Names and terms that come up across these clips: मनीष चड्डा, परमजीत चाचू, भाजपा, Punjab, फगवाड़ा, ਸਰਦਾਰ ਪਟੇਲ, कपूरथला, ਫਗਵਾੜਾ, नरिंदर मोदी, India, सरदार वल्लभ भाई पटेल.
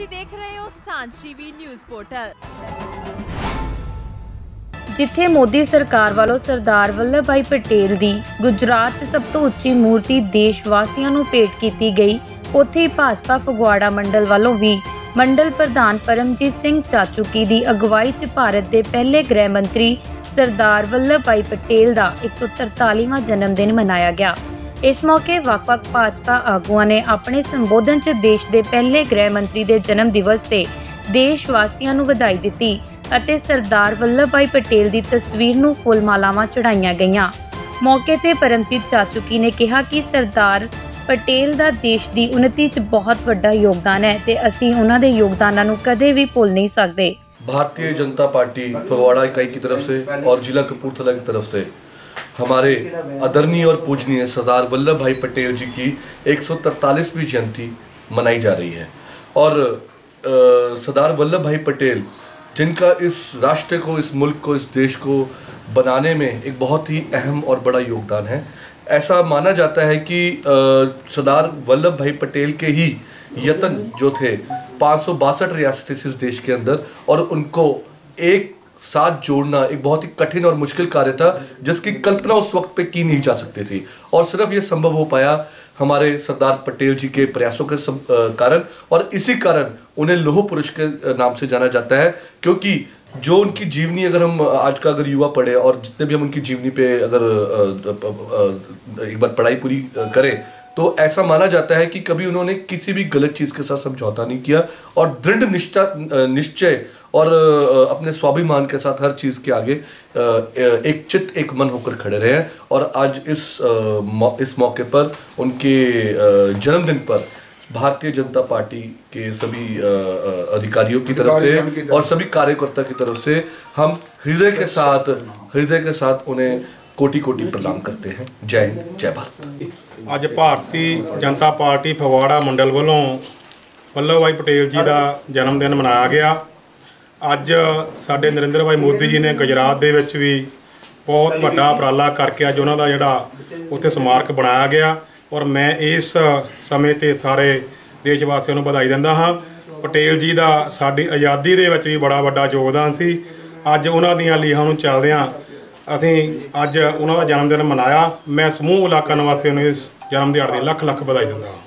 ਤੁਸੀਂ ਦੇਖ ਰਹੇ ਹੋ सांझ टीवी न्यूज़ पोर्टल। जिथे मोदी सरकार वालों सरदार वल्लभ भाई पटेल दी गुजरात से सब तो उच्ची मूर्ति देशवासियों नूं भेंट कीती गई, उत्थे भाजपा फगवाड़ा मंडल वालों भी मंडल प्रधान परमजीत चाचू की दी अगवाई च भारत के पहले गृह मंत्री सरदार वल्लभ भाई पटेल का 143वां जन्मदिन मनाया गया। इस मौके वख-वख भाजपा आगुआ ने अपने संबोधन च देश के पहले गृह मंत्री के जन्म दिवस से देशवासियों नूं वधाई दिती। सरदार वल्लभ भाई पटेल की तस्वीर नूं फुल मालावां चढ़ाईयां गईयां। मौके पर परमजीत चाचू की ने कहा कि सरदार पटेल का देश की उन्नति च बहुत बड़ा योगदान है ते असीं उन्हां दे योगदानां नूं कदे भी भुल नहीं सकदे। भारतीय जनता पार्टी फगवाड़ा इकाई की तरफ से और जिला कपूरथला की तरफ से हमारे आदरणीय और पूजनीय सरदार वल्लभ भाई पटेल जी की 143वीं जयंती मनाई जा रही है और सरदार वल्लभ भाई पटेल जिनका इस राष्ट्र को, इस मुल्क को, इस देश को बनाने में एक बहुत ही अहम और बड़ा योगदान है। ऐसा माना जाता है कि सरदार वल्लभ भाई पटेल के ही यतन जो थे 562 रियासतें इस देश के अंदर, और उनको एक साथ जोड़ना एक बहुत ही कठिन और मुश्किल कार्य था जिसकी कल्पना उस वक्त पे की नहीं जा सकती थी, और सिर्फ ये संभव हो पाया हमारे सरदार पटेल जी के प्रयासों के कारण, और इसी कारण उन्हें लौह पुरुष के नाम से जाना जाता है। क्योंकि जो उनकी जीवनी अगर हम आज का अगर युवा पढ़े और जितने भी हम उनकी जीवनी पे अगर एक बार पढ़ाई पूरी करें तो ऐसा माना जाता है कि कभी उन्होंने किसी भी गलत चीज़ के साथ समझौता नहीं किया और दृढ़ निश्चय और अपने स्वाभिमान के साथ हर चीज़ के आगे एक चित्त एक मन होकर खड़े रहे हैं। और आज इस मौके पर उनके जन्मदिन पर भारतीय जनता पार्टी के सभी अधिकारियों की तरफ से और सभी कार्यकर्ता की तरफ से हम हृदय के साथ उन्हें कोटि-कोटि प्रणाम करते हैं। जय हिंद, जय भारत। आज भारतीय जनता पार्टी फगवाड़ा मंडल वालों वल्लभ भाई पटेल जी का जन्मदिन मनाया गया। ਅੱਜ ਸਾਡੇ ਨਰਿੰਦਰ ਭਾਈ ਮੋਦੀ ਜੀ ਨੇ ਗੁਜਰਾਤ ਦੇ ਵਿੱਚ ਵੀ ਬਹੁਤ ਵੱਡਾ ਉਪਰਾਲਾ ਕਰਕੇ ਅੱਜ ਉਹਨਾਂ ਦਾ ਜਿਹੜਾ ਉੱਥੇ ਸਮਾਰਕ ਬਣਾਇਆ ਗਿਆ, ਔਰ ਮੈਂ ਇਸ ਸਮੇਂ ਤੇ ਸਾਰੇ ਦੇਸ਼ ਵਾਸੀਆਂ ਨੂੰ ਵਧਾਈ ਦਿੰਦਾ ਹਾਂ। ਪਟੇਲ ਜੀ ਦਾ ਸਾਡੀ ਆਜ਼ਾਦੀ ਦੇ ਵਿੱਚ ਵੀ ਬੜਾ ਵੱਡਾ ਯੋਗਦਾਨ ਸੀ। ਅੱਜ ਉਹਨਾਂ ਦੀਆਂ ਲੀਹਾਂ ਨੂੰ ਚੱਲਦਿਆਂ ਅਸੀਂ ਅੱਜ ਉਹਨਾਂ ਦਾ ਜਨਮ ਦਿਨ ਮਨਾਇਆ। ਮੈਂ ਸਮੂਹ ਇਲਾਕਾ ਨਿਵਾਸੀਆਂ ਨੂੰ ਇਸ ਜਨਮ ਦਿਹਾੜੇ ਦੀ ਲੱਖ ਲੱਖ ਵਧਾਈ ਦਿੰਦਾ ਹਾਂ।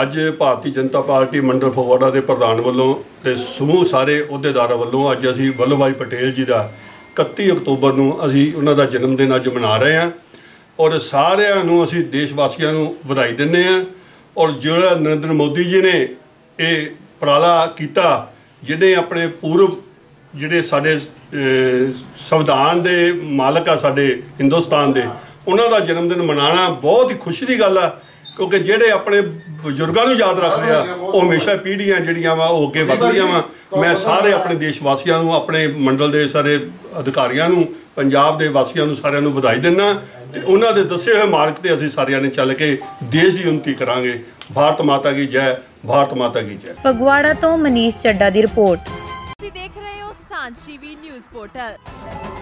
ਅੱਜ ਭਾਰਤੀ ਜਨਤਾ ਪਾਰਟੀ ਮੰਡਲ ਫਗਵਾੜਾ ਦੇ ਪ੍ਰਧਾਨ ਵੱਲੋਂ ਤੇ ਸਮੂਹ ਸਾਰੇ ਅਹੁਦੇਦਾਰਾਂ ਵੱਲੋਂ ਅੱਜ ਅਸੀਂ ਵੱਲਭ ਭਾਈ ਪਟੇਲ ਜੀ ਦਾ 31 ਅਕਤੂਬਰ ਨੂੰ ਅਸੀਂ ਉਹਨਾਂ ਦਾ ਜਨਮ ਦਿਨ ਅੱਜ ਮਨਾ ਰਹੇ ਹਾਂ, ਔਰ ਸਾਰਿਆਂ ਨੂੰ ਅਸੀਂ ਦੇਸ਼ ਵਾਸੀਆਂ ਨੂੰ ਵਧਾਈ ਦਿੰਦੇ ਹਾਂ। ਔਰ ਜਿਹੜਾ ਨਰਿੰਦਰ ਮੋਦੀ ਜੀ ਨੇ ਇਹ ਉਪਰਾਲਾ ਕੀਤਾ, ਜਿਹਨੇ ਆਪਣੇ ਪੂਰਬ ਜਿਹੜੇ ਸਾਡੇ ਸੰਵਿਧਾਨ ਦੇ ਮਾਲਕ ਆ ਸਾਡੇ ਹਿੰਦੁਸਤਾਨ ਦੇ, ਉਹਨਾਂ ਦਾ ਜਨਮ ਦਿਨ ਮਨਾਉਣਾ ਬਹੁਤ ਹੀ ਖੁਸ਼ੀ ਦੀ ਗੱਲ ਆ, क्योंकि जेडे अपने बजुर्गों को याद रखते हैं वो हमेशा पीढ़ियां जड़िया वा हो के बदलिया वा। मैं सारे अपने देश वासियों को, अपने मंडल के सारे अधिकारियों को, पंजाब के वासियों को सारे बधाई देना। उन्होंने दसे हुए मार्ग पर असीं सारियां ने चल के देश की उन्नति करांगे। भारत माता की जय, भारत माता की जय। फगवाड़ा तो मनीष चड्डा की रिपोर्ट।